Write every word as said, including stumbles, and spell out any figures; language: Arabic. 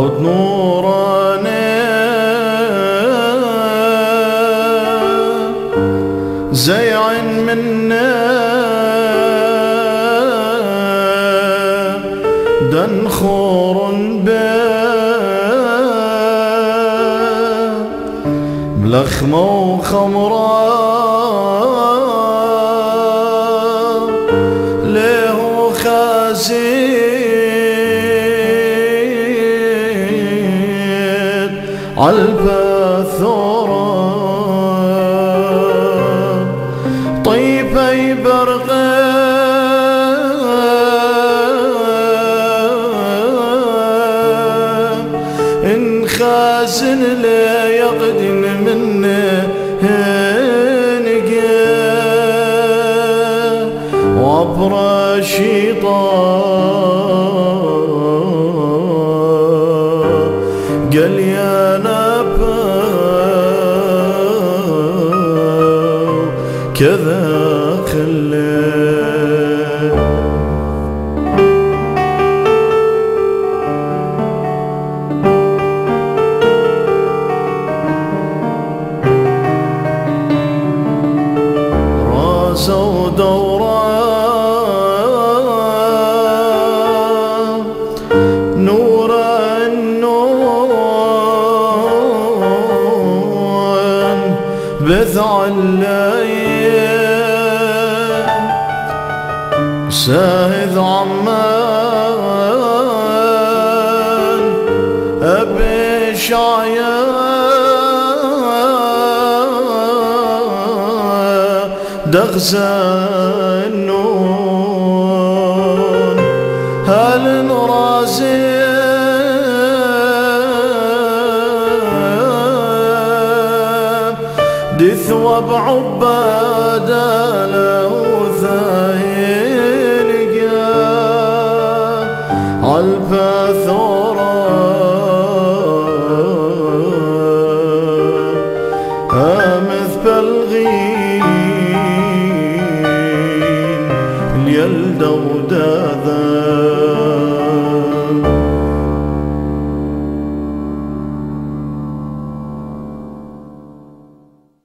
عود نوراني زيع منا دنخور بلخمة وخمرة ليه خازيد عالبثورة طيبة برقة إن خازن لا يقدن منه هنقى وعبر شيطان قال يا نبا كذا خلى ودورة نور النور بذع الليل ساهد عمان أبي شعيان دغزا النون هل نرازي دثوى بعبادة لو ثاين قا عالبثورة أمث بالغيب يلدو